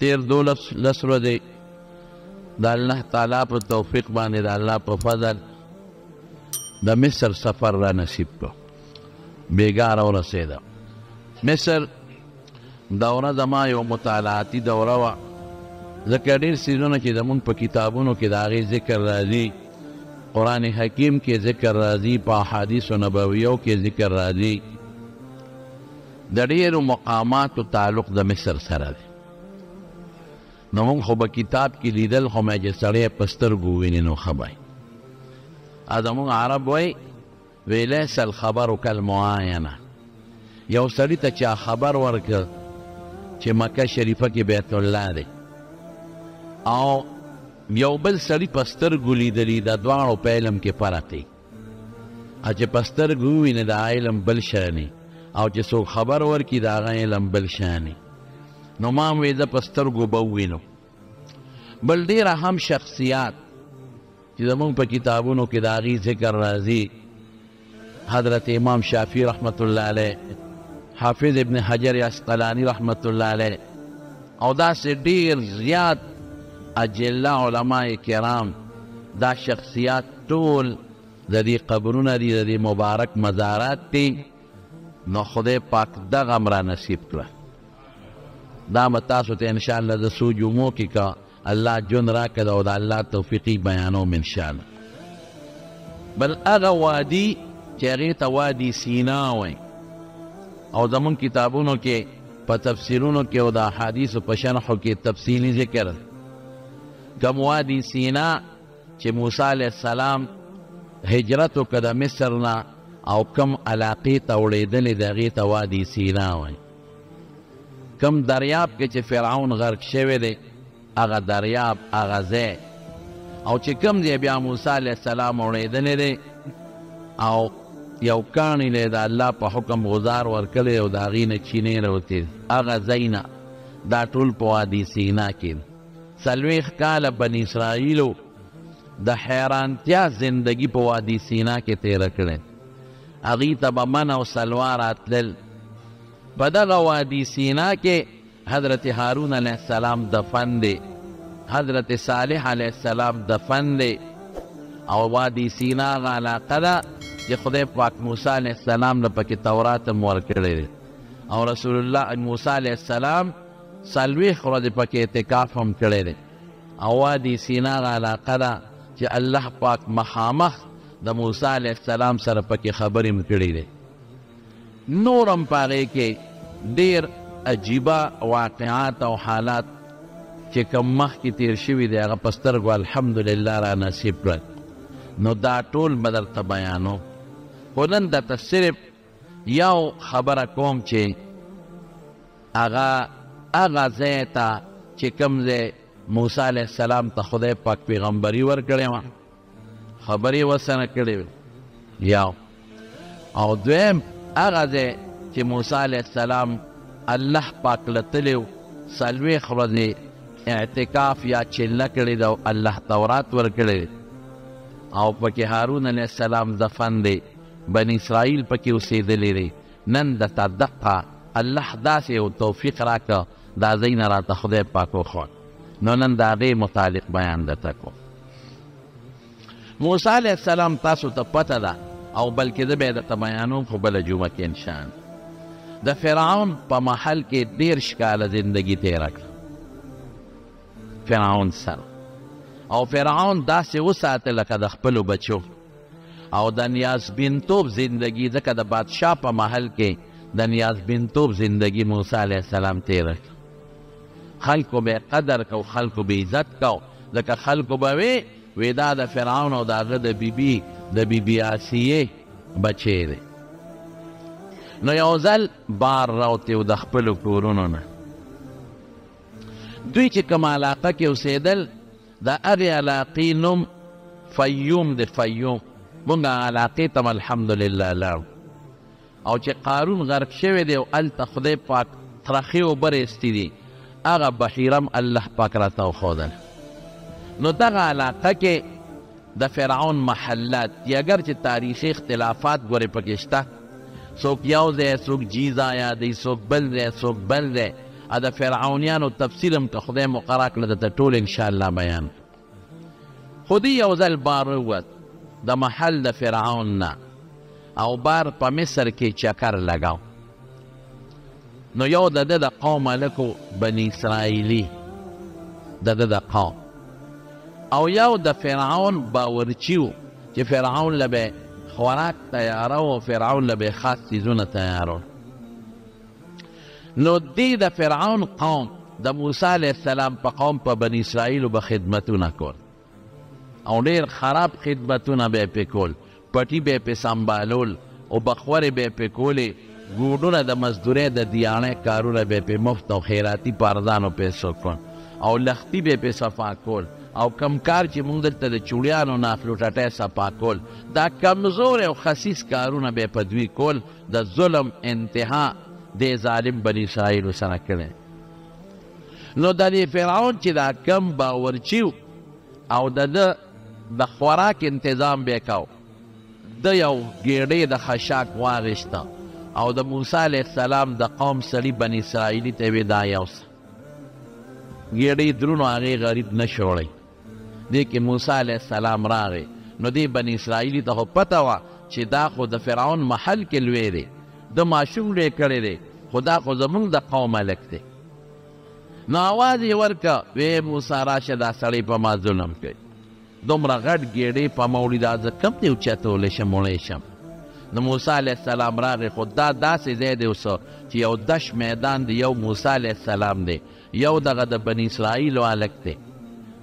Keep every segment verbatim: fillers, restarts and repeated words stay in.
تیر دولس لس ورځې د الله تعالی په توفیق باندې د الله په فضل د مصر سفر را نصیب کړ، بیګا را ورسېده. مصر دوره زما یو مطالعاتي دوره وه، ځکه ډېر سیزونه چې زمونږ په کتابونو کې د هغې ذکر راځي، قرآن حکیم کې ذکر راځي، په احادیث و نبویو کې ذکر راځي. د ډېرو مقاماتو تعلق د مصر سره دی. نو موږ خو په کتاب کې لیدل، خو مې چې سړی په سترګو وویني نو ښه به وي. زموږ عرب وایي ولیس الخبر کالمعاینه، یو سړي ته چې خبر ورکړ چې مکه شریفه کې بیت الله دی او یو بل سړي په سترګو لیدلي، د دواړو په علم کې فرق دی. او چې په سترګو وویني د علم بل شی او چې څوک خبر ورکړي د هغه علم بل شی. نو ما هم ویې زه په سترګو به ووینو. بل ډېر اهم شخصیت چې زموږ په کتابونو کې د هغې ذکر راځي، حضرت امام شافعي رحمت الله علیه، حافظ ابن حجر عسقلاني رحمت الله علیه، او داسې ډېر زیات اجله علماء کرام، دا شخصیات ټول د دې قبرونه دي، د دې مبارک مزارات دي. نو خدای پاک دغه هم را نصیب کړه. دا به تاسو ته انشاءالله د څو جمعو کې که الله جون راکړه او د الله توفیقي بیانوم انشاءالله. بل هغه وادي چې هغې ته وادي سینا وایي، او زمونږ کتابونو کې په تفسیرونو کې او د احادیثو په شرحو کې تفصیلي ذکر کوم وادي سینا چې موسی علیه السلام هجرت وکړه د مصر نه او کم علاقې ته وړېدلې د هغې ته وادي سینا وایي. کم دریاب کې چې فرعون غرق شوی دی هغه دریاب هغه ځای، او چې کم ځای بیا موسی علیه السلام اوړېدلی دی او یو کاڼی له د الله په حکم غزار ورکړی او د هغې نه چینې راوتې هغه ځای نه، دا ټول په وادي سینا کې. څلوېښت کاله بني اسرائیلو د حیرانتیا زندگی په وادي سینا کې تېره کړې. هغې ته به من او سلوا راتلل. په دغه وادي سینا کې حضرت هارون علیه السلام دفن دی، حضرت صالح علیه السلام دفن دی. او وادي سینا هغه علاقه ده چې خدای پاک موسی علیه السلام له پکې تورات هم ورکړی دی، او رسول الله موسی علیه السلام څلوېښت ورځې پکې اعتکاف هم کړی دی. او وادي سینا هغه علاقه ده چې الله پاک مخامخ د موسی علیه السلام سره پکې خبرې هم کړی دی. نورم پاره کې ډېر عجیبه واقعات او حالات چې کم مخکې تیر شوي دی هغه په سترګو الحمدلله را نصیب کړل. نو دا ټول به درته بیانو، خو نن درته صرف یو خبره کوم چې هغه هغه ځای ته چې کوم ځای موسی علیه السلام ته خدای پاک پیغمبري ورکړې وه، خبرې ورسره کړې وې یو. او دویم هغه ځای چې موسی علیه السلام الله پاک له تللی و، څلوېښت ورځې اعتکاف یا چله کړې ده او الله تورات ورکړی، او پکې هارون علیه السلام دفن دی، بني اسرائیل پکې اوسېدلی دی. نن درته دقه الله داسې یو توفیق راکړه، دا ځای نه راته خدای پاک وښود. نو نن د هغې متعلق بیان درته کوم. موسی علیه السلام تاسو ته پته ده، او بلکې زه به یې درته بیانوم خو بله جمعه کې انشاءالله. د فرعون په محل کې دېرش کاله زندګي تېره کړه فرعون سره، او فرعون داسې وساته لکه د خپلو بچو. او د نیازبینتوب زندګي، ځکه د بادشاه په محل کې د نیازبینتوب زندګي موسی علیه السلام تېره کړه. خلکو به یې قدر کو، خلکو به یې عزت کو، ځکه خلکو به وی وی دا د فرعون او د هغه د بیبي د بیبي آسیې بچی دی. نو یو ځل بار راوتې و د خپلو کورونو نه. دوی چې کوم علاقه کې اوسېدل د هغې علاقې نوم فیوم دی، فیوم. موږ هغه علاقې ته الحمدلله لاړو. او چې قارون غرق شوی دی او هلته خدای پاک ترخې اوبه رایستې دي، هغه بحیره هم الله پاک راته وښودله. نو دغه علاقه کې د فرعون محلات یا اگرچې تاریخي اختلافات ګورې پکې شته، څوک یو ځای څوک جیزا یادوي، څوک بل ځای څوک بل ځای، ادا فرعونیانو تفسیرم که خدای مقرر کړل د ټول ان شاء الله بیان. خدای یو ځل بار ووت د محل د فرعون نه او بار په مصر کې چکر لګاو، نو یو د ده د قوم هلکو بني اسرائیلي د ده د قوم او یو د فرعون باورچي و چې فرعون له به خوراک تیاره و فرعون له به خاص څیزونه تیاره. نو دې د فرعون قوم د موسی علیه السلام په قوم په بني اسرائیلو به خدمتونه کول او ډېر خراب خدمتونه به یې پې کول، پټي به یې پې سمبالول او بخورې به یې پې کولې، ګوډونه د مزدورۍ د دیانې کارونه به یې پې مفت او خیراتي پارزانو پیسو کول او لختي به یې پې صفا کول او کم کار چې موږ دلته د چوړیانو نه اخلو ټټۍ صفا کول، دا کمزور او خسیس کارونه به یې په دوی کول. د ظلم انتها دې ظالم بني اسرائیلو سره کړی. نو د دې فرعون چې دا کم باورچي او د ده د خوراک انتظام به یې کو، ده یو ګېډۍ د خشاک واغېسته او د موسی علیه السلام د قوم سړي بني اسرائیلي ته یې وې دا یوسه ګېډۍ درونو هغې غریب نه شوړی. دې کې موسی علیه السلام راغی، نو دې بني اسرائیلي ته خو پته وه چې دا خو د فرعون محل کې لوی دی، ده ماشوم لوی کړی دی، خو دا خو زموږ د قوم هلک دی. نو آواز یې ورکړه وې موسی راشه دا سړی په ما ظلم کوي، دومره غټ ګېډۍ په ما وړي، دا زه کم دې اوچتولی شم وړی شم. نو موسی علیه السلام راغی، خو دا داسې ځای دی اوسه چې یو دش میدان دی، یو موسی علیه السلام دی، یو دغه د بني اسرائیلو هلک دی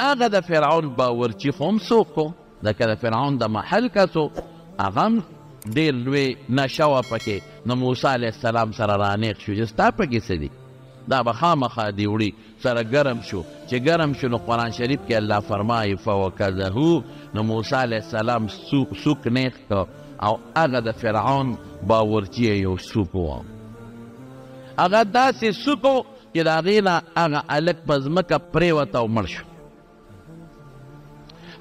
هغه د فرعون باورچي خو هم څوک و، ځکه د فرعون د محل کس و، هغه هم ډېر لوی نشه وه پکې. نو موسی علیه السلام سره رانېغ شو چې ستا پکې څه دي، دا به خامخا دې وړي. سره ګرم شو، چې ګرم شو نو قرآن شریف کې الله فرمایي فوکزهو، نو موسی علیه السلام سوک نیغ کړ او هغه د فرعون باورچي یو سوک و، هغه داسې سوک و چې د هغې نه هغه هلک په ځمکه پرېوت او مړ شو.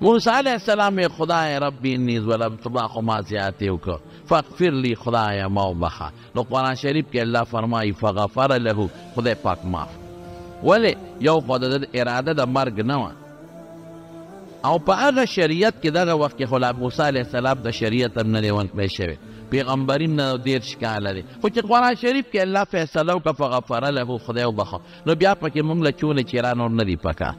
موسی علیه السلام یې خدای رب انی ظلمت، ما خو ما زیاتې وکړ، فاغفر لی خدایا ما وبخه. نو قرآن شریف کې الله فرمایي فغفر له، خدای پاک معاف. ولې یو خو د ده اراده د مرګ نه وه، او په هغه شریعت کې دغه وخت کې خو موسی علیه السلام د شریعت هم نه دی ونکړی شوی، پیغمبري هم نه دېرش کاله دی، خو چې قرآن شریف کې الله فیصله وکړه فغفر له، خدای وبخه، نو بیا پکې موږ له چونې چیرا نور نه دي پکار.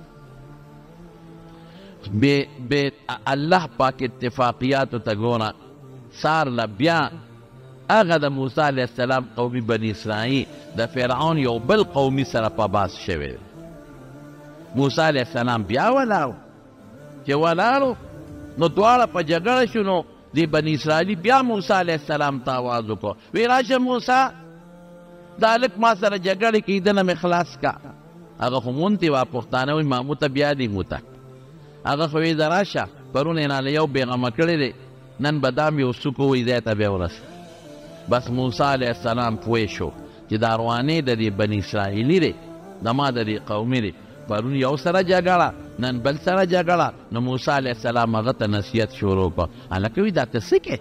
الله پاک اتفاقیاتو ته ګوره، سار له بیا هغه د موسی علیه السلام قومي بني اسرائیل د فرعون یو بل قومي سره په باس شوی دی. موسی علیه السلام بیا ولاړو، چې ولاړو نو دواړه په جګړه شو. نو د بني اسرائیل بیا موسی علیه السلام ته آواز وکړو وې راشه موسی، دا هلک ما سره جګړې کوي، ده نه مې خلاص کړه. هغه خو مونتې وه، پښتانه وایي مامو ته بیا دې موته. هغه خو ویې ده راشه، پرون یې رانه یو بېغمه کړی دی، نن به دام یو سوک ووایي ځای ته بیا ورسه. بس موسی علیه السلام پوه شو چې دا روانې د دې بني اسرائیلي دی، زما د دې قومي دی، پرون یو سره جګړه نن بل سره جګړه. نو موسی علیه السلام هغه ته نصیحت شروع کړ، هلکه وایي دا ته څه کې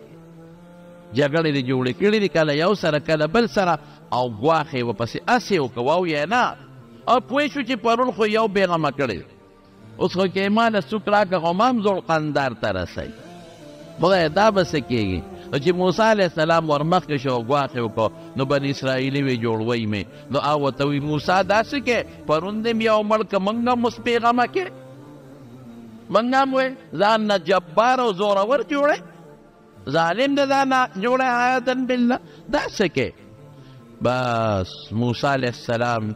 جګړې دې جوړې کړې دي، کله یو سره کله بل سره، او ګواښ یې ورپسې هسې وکړه واویې نه. او پوه شو چې پرون خو یو بېغمه کړی دی، اوس خو که یې ماله سوک راکړه خو ما هم زوړقندار ته رسی، خدایه دا به څه کېږي. نو چې موسی علیه السلام ورمخکې شو او ګواښ یې وکړو، نو بني اسرائیلي وې جوړوی مې. نو هغه ورته وایي موسی دا څه کې، پرون دې یو مړ که موږ هم اوس بېغمه کې، موږ هم وې ځان نه جبار او زورور جوړی، ظالم دې ځان نه جوړی، عیاذا بالله دا څه کې. بس موسی علیه السلام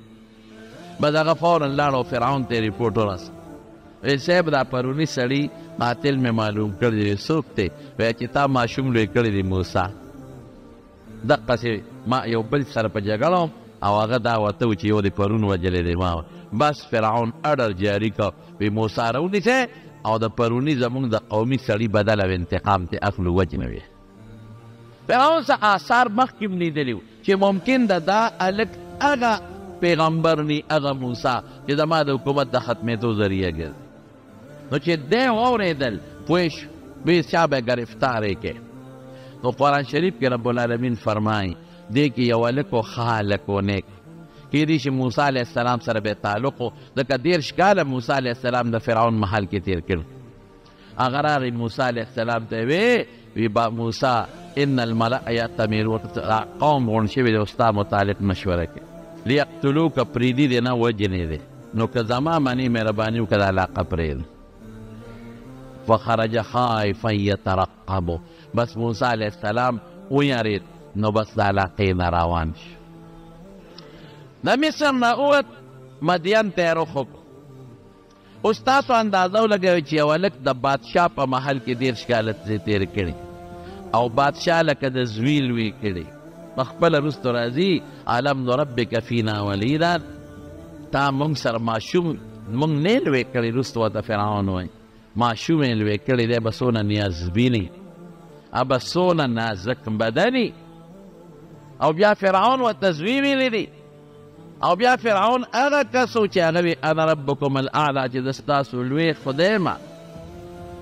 بس هغه فورا لاړو فرعون ته ریپورټ ورسه وی صاحب دا پرونی سړي قاتل مې معلوم کړی دی څوک دی وایي چې تا ماشوم لوی کړی دی موسی دقسې ما یو بل سره په جګړه او هغه دا وته و چې یو د پرون وجلی دی ما بس فرعون اډر جاري کا وی موسی راونیسه او د پرونی زموږ د قومي سړي بدل او انتقام ته اخلو وجنوي فرعون څخه آثار مخکې مې لیدلي چې ممکن د دا هلک هغه پیغمبر ني هغه موسی چې زما د حکومت د ختمېدو ذریعه ګرځي نو چې دی واورېدل پوه شو بې چا به ګرفتارې کې نو قرآن شریف کې رب العالمین فرمایي دې کې یو هلک و ښه هلک و نیک کېدای شي موسی علیه السلام سره به تعلق و ځکه دېرش کاله موسی علیه السلام د فرعون محل کې تېر کړل هغه راغی موسی علیه السلام ته یې وی با موسی ان الملأ یأتمرون قوم غونډ شوي دی ستا متعلق مشوره کې لیقتلوک پریدي دې نه وجنې دی نو که زما منې مهرباني وکړه د علاقه پرېږدم فخرج خائفا يترقب بس موسی علیه السلام ویارید نو بس د علاقې نه روان شو د مصر نه ووت مدین ته یې رخ وکړو اوس تاسو اندازه ولګوئ چې یو هلک د بادشاه په محل کې دېرش کاله ترې تېر کړي او بادشاه لکه د زوی لوی کړي پخپله وروسته راځي الم نربک فینا ولیدا تا موږ سره ماشوم موږ نه یې لوی کړي وروسته ورته فرعون وایي ماشوم یې لوی کړی دی به څونه نیازبینی به څونه نازک بدنی او بیا فرعون ورته زوی ویلی دی او بیا فرعون هغه کس و چې هغه وي انا ربکم الاعلی چې زه ستاسو لوی خدای یم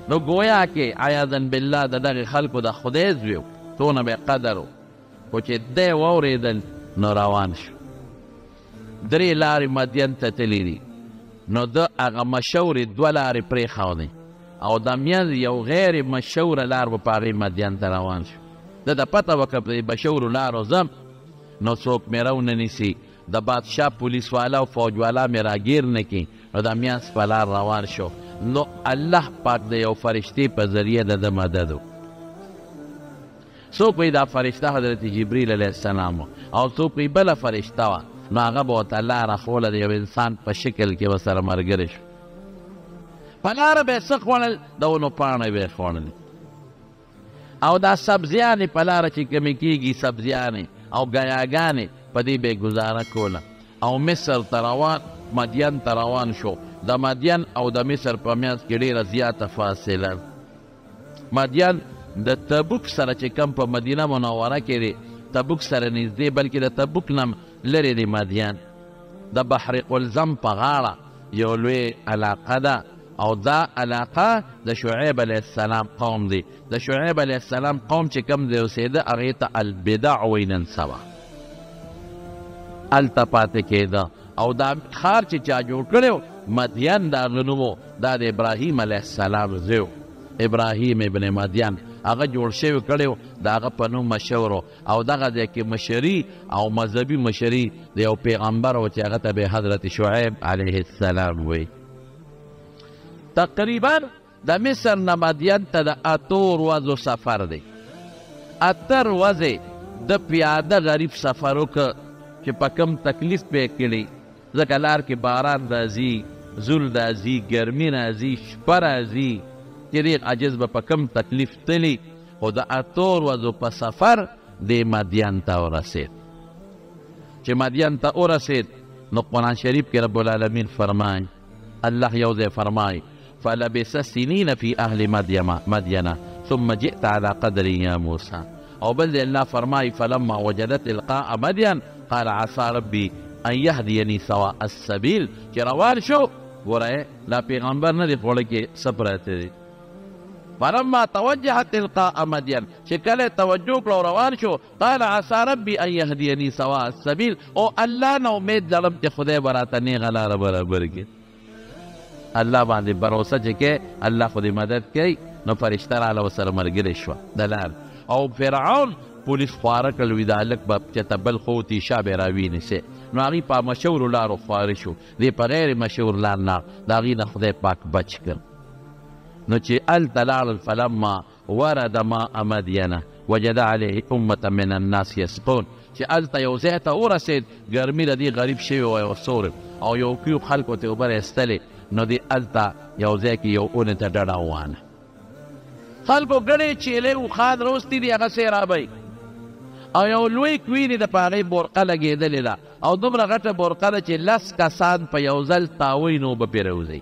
نو ګویا کې عیاذا بالله د دغې خلکو د خدای زوی و څونه به یې قدر و خو چې دی واورېدل نو روان شو درې لارې مدین ته تللی دي نو ده هغه مشورې دوه لارې پرېښودې او د مینځ یو غیر مشهوره لار به په هغې مدین ته روان شو ده د پته وکړه په مشهورو لارو ځم نو څوک مې راونه نیسي د بادشاه پولیس والا او فوج والا مې راګیر نه کړي نو د مینځ په لار روان شو نو الله پاک د یو فرشتې په ذریعه د ده مدد و څوک وایي دا فرشته حضرت جبریل علیه السلام او څوک وایي بله فرشته وه نو هغه به ورته لاره خوله د یو انسان په شکل کې به سره ملګری شو په لاره به یې څه خوړل د ونو پاڼې به یې خوړلې او دا سبزیانې په لاره چې کمې کېږي سبزیانې او ګیاګانې په دې به یې ګزاره کوله او مصر ته روان مدین ته روان شو د مدین او د مصر په منځ کې ډېره زیاته فاصله مدین د تبوک سره چې کم په مدینه منوره کې دی تبوک سره نږدې بلکې د تبوک نه لرې دی مدین د بحر قلزم په غاړه یو لوی علاقه ده او دا علاقه د شعیب علیه السلام قوم دی د شعیب علیه السلام قوم چې کوم ځای اوسېده هغې ته البدع وایي نن سبا هلته پاتې کېده او دا ښار چې چا جوړ کړی مدین د هغه نوم و دا د ابراهیم علیه السلام زوی ابراهیم ابن مدین هغه جوړ شوی کړی و د هغه په نوم مشر و او دغه ځای کې مشري او مذهبي مشري د یو پیغمبر و چې هغه ته به حضرت شعیب علیه السلام وی تقریبا د مصر نه مدین ته د اتو ورځو سفر دی اته ورځې د پیاده غریب سفر وکړه چې په کم تکلیف پې کړي ځکه لار کې باران راځي زول راځي ګرمي راځي شپه راځي تیریق عجز به په کم تکلیف تلی خو د اتو ورځو په سفر دې مدین ته ورسید چې مدین ته ورسید نو قرآن شریف کې رب العالمین فرمایي الله یو ځای فرمایي فلبث سنین فی اهل مدینه ثم جئت علی قدر یا موسی او بل ځای الله فرمایي فلما وجدت القاء مدین قال عسى ربي ان یهدیني سواء السبیل چې روان شو ګوره لا پیغمبر نه دی خوړه کې څه پراته دی فلما توجه تلقاء مدین چې کله یې توجه کړه روان شو قال عسى ربي ان یهدیني سواء السبیل او الله نه امید لرم چې خدای به راته نیغه لاره برابر کړي الله باندې باروسه چې کوې الله خو دې مدد کوي نو فرشته راله ورسره ملګرې شوه د لار او فرعون پولیس خواره کل وی دا لک با چته بل خو تیشا به راوینې سه نو هغې په مشورو لارو خواره شو دې په غیر مشور لار نه د هغې نه خدای پاک بچ کړ. نو چې هلته لاړل فلما ورد ماء مدینه وجد علیه امة من الناس یسقون، چې هلته یو ځای ته ورسېد ګرمي د دې غریب شوی وای او سور او یو کیو خلکو ته اوبه ایستلې. نو دې هلته یو ځای کې یو اونې ته ډډه ووانه خلکو ګڼې چیلې اوښان روستې دي هغه سیرابۍ او یو لوی کوینې د په هغې بورقه لګېدلې ده او دومره غټه بورقه ده چې لس کسان په یو ځل تاوی نو به پرېوځئ،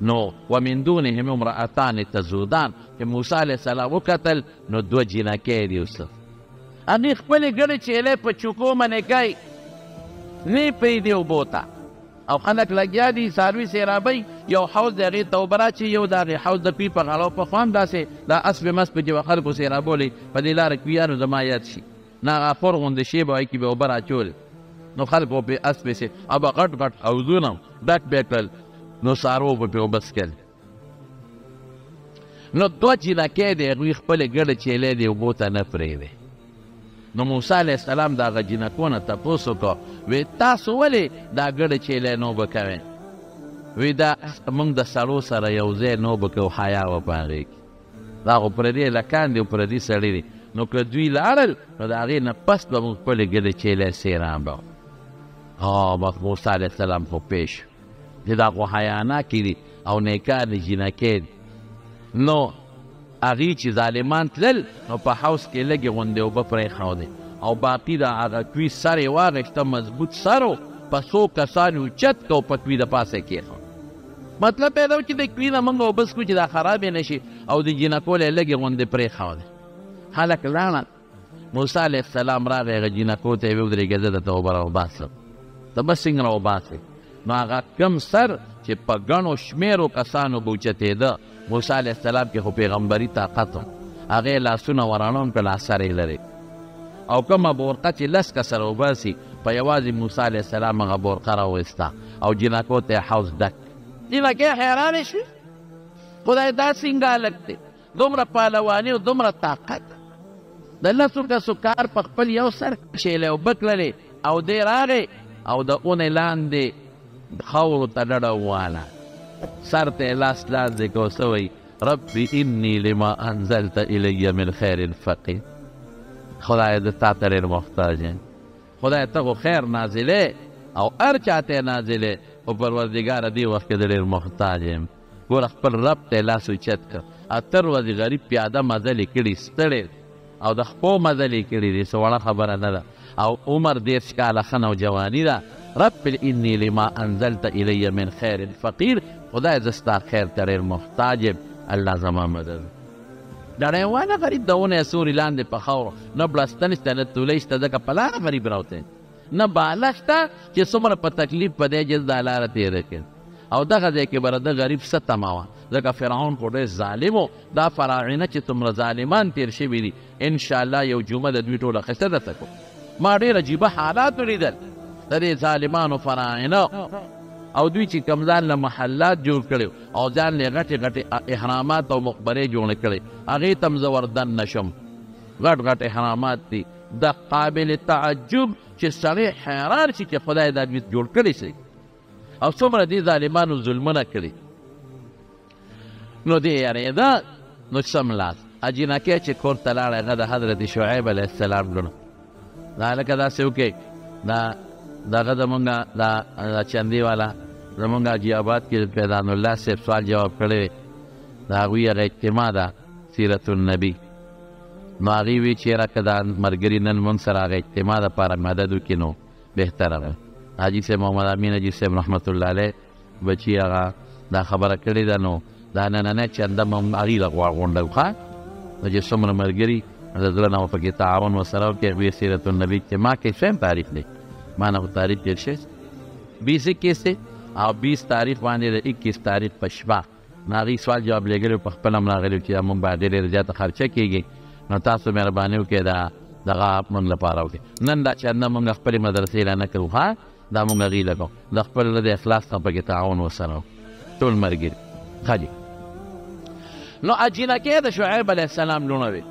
نو ومن دونهم امرأتان تذودان، چې موسی علیه السلام وکتل نو دوه جینکې دي اوسه هغې خپلې ګڼې چیلې په چوکو منې کوي نه یې پرېږدي اوبو ته او خلک لګیا دي څاروي سیرابوي، یو حوض د هغې ته اوبه راچي یو د هغې حوض د پی په غلو په خوا هم داسې دا اسب مس په چې به خلکو سیرابولې په دې لاره کې یانو زما یاد شي نه هغه فور غوندې شی به هغې کې به اوبه راچولې. نو خلکو به اسب سي او به غټ غټ حوضونه ډک به یې کړل نو څارو به پرې اوبه څکل. نو دوه جینکې د هغوی خپلې ګډې چیلې دې اوبو ته نه پرېږدې. نو موسی علیه السلام د هغه جینکو نه تپوس وکړ وی تاسو ولې دا ګډې چیلې نوبه کوئ؟ وی دا موږ د سړو سره یو ځای نوبه کوو حیا وه په هغې کې، دا خو پردي لکان دي او پردي سړي دي، نو که دوی لاړل نو د هغې نه پس به موږ خپلې ګډې چیلې سیرابو. ها بس موسی علیه السلام خو پیش چې دا خو حیاناکې دي او نیکانې جینکې دي. نو هغې چې ظالمان تلل نو په حوض کې لږې غوندې اوبه پرېښودې او باقي د هغه کوي سر یې واغېشته مضبوط سر و په څو کسان یې اوچت کو په کوي د پاسه کېښود. مطلب پیدا و چې د کوي نه موږ اوبه څکو چې دا خرابې نه شي او د جینکو له یې لږې غوندې پرېښودې. هلک لاړل موسی علیه السلام راغی هغه جینکو ته یې ویې ودرېږه زه درته اوبه راوباسم ته بس څنګه راوباسې. نو هغه کم سر چې په ګڼو شمېرو کسانو به اوچتېده موسی علیه السلام کې خو پیغمبري طاقت و هغې لاسونه ورانوم کړل اثر یې لرې او کومه بورقه چې لس کسه راوباسي په یوازې موسی علیه السلام هغه بورقه راوویسته او جینکو ته یې حوض ډک. جینکې حیرانې شوې خدای دا څنګه هلک دی دومره پهلواني او دومره طاقت د لسو کسو کار په خپل یو سر شیلې اوبه کړلې او دی راغې او د اونې لاندې خاورو ته ډډه ووهله سر ته یې لاس لاندې کو څه وایي ربي اني لما انزلت الي من خير فقير. خدایه زه تا ته ډېر محتاج یم، خدایه ته خو خیر نازلې او هر چا ته یې نازلې خو پروردګاره دې وخت کې زه ډېر محتاج یم. ګوره خپل رب ته یې لاس اوچت کړ اته ورځې غریب پیاده مزل یې کړي ستړی او د خپو مزل یې کړي دی څه وړه خبره نه ده او عمر دېرش کاله ښه نوجواني ده. رب اني لما انزلت الي من خير فقير، خدایه زه ستا خیر ته ډېر محتاج یم الله زما مدد. ډړیوانه غریب د ونې سوري لاندې په خاورو نه بړستن شته نه تولۍ شته ځکه په لاره غریب راوتی نه بالا شته چې څومره په تکلیف په دی جز دا لاره تېره کړ. او دغه ځای کې بره د غریب څه تمه وه ځکه فرعون خو ډېر ظالم و دا فراعنه چې څومره ظالمان تېر شوي دي انشاءالله یو جمعه د دوی ټوله خسته درته کړو. ما ډېر عجیبه حالات ولیدل د دې ظالمانو فراعنه او دوی چې کوم ځان له محلات جوړ کړي او ځان له غټې غټې احرامات او مقبرې جوړې کړي هغې ته هم زه وردن نه شم. غټ غټ احرامات دي د قابل تعجب چې سړی حیران شي چې خدای دا دوی جوړ کړی شي او څومره دې ظالمانو ظلمونه کړي. نو دې یارېده نو سملاس اجینکې چې کور ته لاړه هغه د حضرت شعیب علیه السلام ګڼو دا هلکه داسې وکړئ دا دغه زمونږ دا چندې والا زمونږ حاجي آباد کې پیدان الله صاحب سوال جواب کړی د هغوی هغه اجتماع ده سیرت النبي. نو هغې وی چې یاره که دا ملګري نن مونږ سره هغه اجتماع دپاره مدد وکړي نو بهتره ده. حاجي صاحب محمد امین حاجي صاحب رحمت الله علیه بچي هغه دا خبره کړې ده نو دا نننی چنده مونږ هغې له غونډو ښه نو چې څومره ملګري د زړه نه مو پکې تعاون ورسره وکړي هغوی سیرت النبي اجتماع کې سویم تعریف دی माना उतारी तेरशे बीस इक्कीस से और बीस तारीख माने इक्कीस तारीख पशवा नारी सवाल जवाब ले गए पखपल हम लागल किया मुबादे ले जाता खर्चा की गई न तासो मेहरबानी के दा दगा आप मन लपा रहा होते नंदा चंदा मंग खपल मदरसे लाना करूँ हाँ दा मंग गई लगाओ दखपल लदे अखलास तब के ताउन वसनो तुल मर गिर खाली नो अजीना के दा शुएब अलैहिस्सलाम लूना वे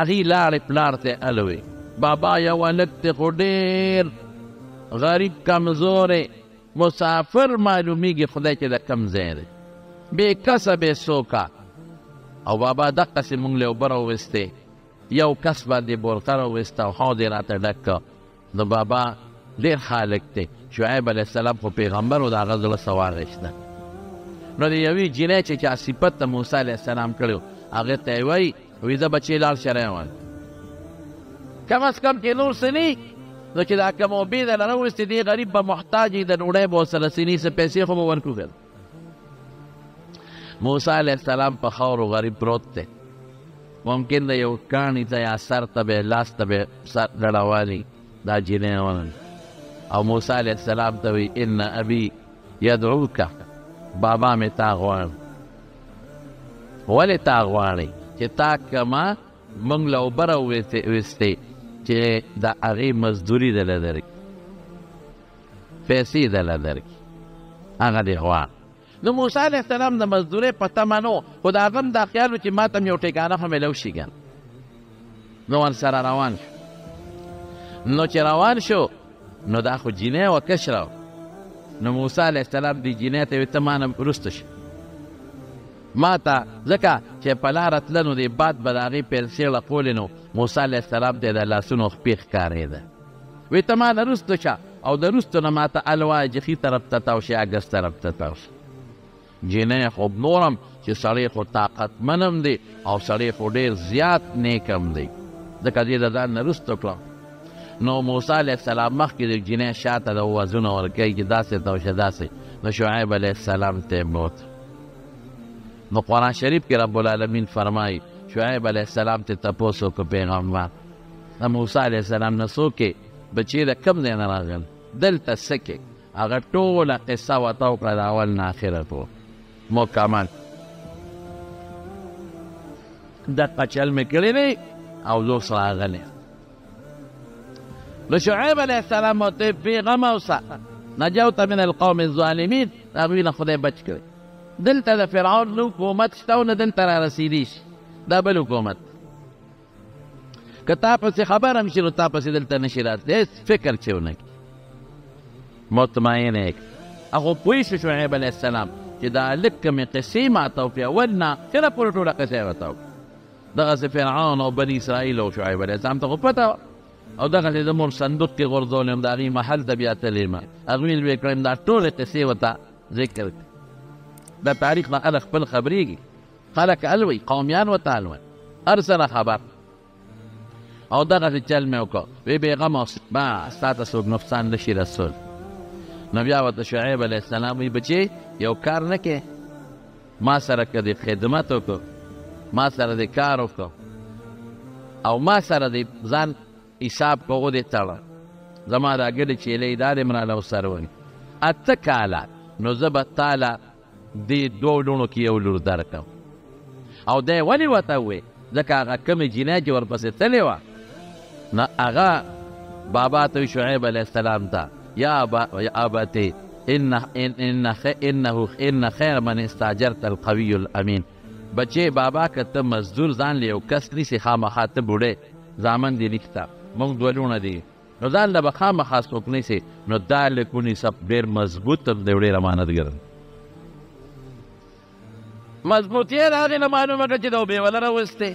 अगी लाड़ प्लारते अलवे बाबा या वलद खुदेर غریب کمزور مسافر معلومیږي خدای چې د کم ځای دی بې کسه بې څوکه او بابا دقسې موږ له اوبه راوویستې یو کس باندې بورقه راوویسته او حوض یې راته ډک کړ نو بابا ډېر خالق دی شعیب علیه السلام خو پیغمبر و د هغه زړه سوار رشته نو د یوې جینۍ چې چا صفت د موسی علیه السلام کړی و هغې ته یې وایي ویزه بچې لاړ شه روان کم از کم چې نور څه نه نو چې دا کومه بیده له راوویستې دې غریب به محتاج یې د ډوډۍ به ورسره سینې څه پیسې خو به ورکړو که موسی علیه السلام په خاورو غریب پروت دی ممکن د یو کاڼي ته یا سر ته به لاس ته به سر ډډولي دا جینۍ ونن او موسی علیه السلام ته وایي ان ابي یدعوک بابا مې تا غواړي ولې تا غواړي چې تا کما موږ له اوبه راوویستې چې دا هغې مزدوري دله درکړي پیسې دله درکړي هغه دې غواړ نو موسی علیه السلام د مزدورۍ په تمه نه و خو د هغه هم دا خیال و چې ما ته هم یو ټیکانه خو میلو شي ګن نو ورسره روان شو نو چې روان شو نو دا خو جینۍ وه کشره وه نو موسی علیه السلام دې جینۍ ته وایي ته ما نه وروسته شي ما ته ځکه چې په لاره تله نو دې باد به د هغې پیسې لپولې نو موسی علیه السلام ته د لاسونو خپې ښکارېده وایي ته ما نه روستو شه او د روستو نه ما ته ال وایه جخي طرف ته تاو شي اګس طرف ته تاو شي جینۍ خو نورم چې سړی خو طاقتمن هم دی او سړی خو ډېر زیات نیک هم دی ځکه دې د ځان نه روستو کړم نو موسی علیه السلام مخکې د جینۍ شاته د وزونه ورکوي چې داسې تاو شه داسې نو شعیب علیه السلام ته بوت نو قرآن شریف کې رب العالمین فرمایي شعیب علیه السلام ته تپوس وکړو پیغمبر د موسی علیه السلام نه څوکې بچې د کوم ځای نه راغل دلته څه کې هغه ټوله قصه ورته وکړه د اول نه اخره پورې مکمل دقه چل مې کړی دی او زور سره راغلی نو شعیب علیه السلام ورته پیغام اوسه نجوت من القوم الظالمین هغوی نه خدای بچ کړی دلته د فرعون نه حکومت شته او نه دلته را رسېدی شي دا بل حکومت که تا پسې خبر هم شي نو تا پسې دلته نه شي راتلی هېڅ فکر چې ونه کړي مطمئن یې کړه هغو پوه شو شعیب علیه السلام چې دا لږ کمې قصې ماته وکړې اول نه اخره پورې ټوله قصه یې راته وکړه دغسې فرعون او بني اسرائیل او شعیب علیه السلام ته خو پته وه او دغسې زه مور صندوق کې غورځولی یم د هغې محل ته بیاتلی یم هغوی لوی کړی یم دا ټولې قصې ورته ذکر کړي دا تاریخ نه خلک خپل خبرېږي خلک الوی قومیان ورته الول هر سره خبر او دغسې چل مې وکړ وی بېغمه ما ستا ته څوک نقصان نه شي رسول نو بیا ورته شعیب علیه السلام وایي بچې یو کار نه کې ما سره که دې خدمت وکړو ما سره دې کار وکړو او ما سره دې ځان حساب کوو دې تړه زما دا ګډې چیلې دا دې م راله ورسره ونیي اته کاله نو زه به تاله دې دوو لوڼو کې یو لور درکړم او دی ولې ورته وویې ځکه هغه کومې جینۍ چې ورپسې تلې وه نه هغه بابا ته شعیب علیه السلام ته یا ابتې ان خیر من استاجرت القوي الامین بچې بابا که ته مزدور ځان له یو کس نیسې خامخا ته بوډۍ زامن دې نیسته موږ دوه لوڼه دي نو ځان له به خامخا څوک نیسې نو دا لږ ونیسه ډېر مضبوط هم دی ډېر امانتګر مضبوطي یې د هغې نه معلومه کړه چې د اوبېوله راوستې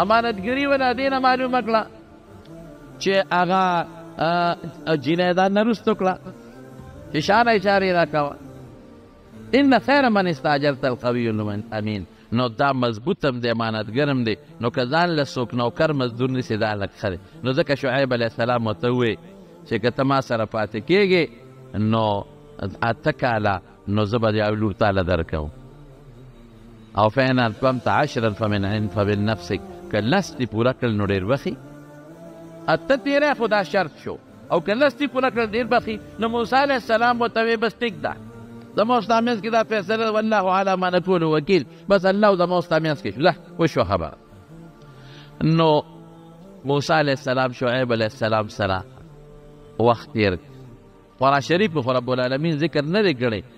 امانتګري وه د دې نه معلومه کړه چې هغه جینۍ دا نه رستو کړه چې شانه اشاره یې راکوه ان خیر من استاجرت القوي الامین نو دا مضبوط هم دی امانتګر هم دی نو که ځان له څوک نوکر مزدور نیسې دا هلک ښه دی نو ځکه شعیب علیه السلام ورته وویې چې که ته ما سره پاتې کېږې نو اته کاله نو زه به یو لور تاله درکوم او فإن أتممت عشرا فمن عندك فمن نفسك که لس دې پوره کړل نو ډېر وخت اته تېری خو دا شرط شو او کلستی پوره کړل ډېر بخي. نو موسی علیه السلام ورته ویې بس ټیک ده زما ستا منځ کې دا فیصله ده والله علی ما نکون وکیل، بس الله زما ستا منځ کې شو ده وشوه خبره. نو موسی علیه السلام شعیب علیه السلام سره وخت تېر کړ. قرآن شریف کې خو رب العالمین ذکر نه دی کړی،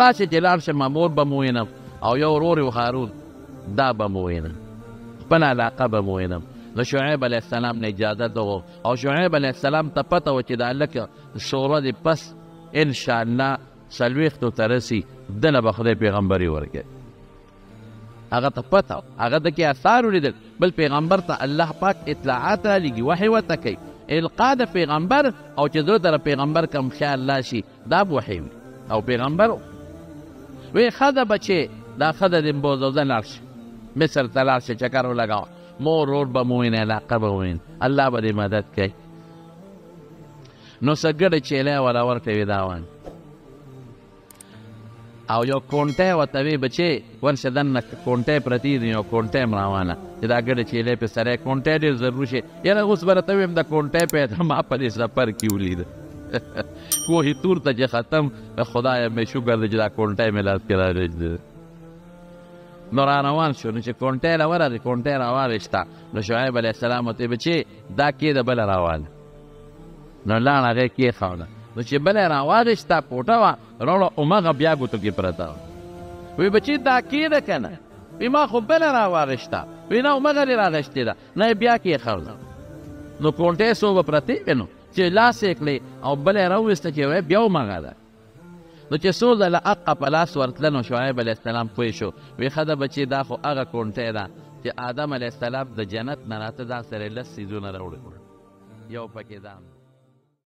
راشي چې لاړ شم مور به مو وینم او یو ورور یې هارون دا به مو وینم، خپله علاقه به مو وینم. نو شعیب علیه السلام نه اجازت وغوښت، او شعیب علیه السلام ته پته وه چې دا هلک سوره دې پس انشاءالله څلوېښتو ته رسي، ده نه به خدای پیغمبري ورکوي. هغه ته پته وه، هغه ده کې اثار ولیدل، بل پیغمبر ته الله پاک اطلاعات رالیږي، وحی ورته کوي، القا د پیغمبر، او چې زړه ته پیغمبر کم خیال راشي دا به وحی وي. او پیغمبر وایي ښه ده بچې دا ښه ده دې بوزوزه لاړ شي مصر ته لاړ شي، چکر ولګوه، مور ورور به مو وینې، علاقه به ووینې، الله به دې مدد کوي. نو څه ګډې چیلې ورته ورکړې وې دا وان، او یو کونټی ورته وې بچې ورشه دننه کونټی پرتې دي، یو کونټی م راوانه چې دا ګډې چیلې پې سره کونټی ډېر ضرور شي. یاره اوس به راته ویم دا کونټی پیدا ما په دې سفر کې ولید کوهي تور ته چې ختم، خدایه مې شکر دی چې دا کونټی مې لاس کې راوېږدېده. نو را روان شو، نو چې کونټی له ورغې کونټی را واویشته، نو شعیب علیه السلام ورته ویې بچې دا کېده بله راواله، نو لاړه هغه یې کېښوله. نو چې بله یې را واویشته پوټه وه راوړه، همغه بیا ګوتو کې پرته وه. وایي بچې دا کېده که نه؟ وایي ما خو بله را واویشته. وایي نه همغه دې راویشتې ده، نه یې بیا کېښوله. نو کونټی څو به پرتې وې، نو چې لاس یې کړې او بله یې راوویسته چې وایي بیا همغه ده. نو چې څو ځله اقه په لاس ورتله، نو شعیب علیه السلام پوه شو، وایي ښه ده بچې دا خو هغه کونټی ده چې آدم علیه السلام د جنت نه راته دا سره یې لس څیزونه راوړي، یو پکې دا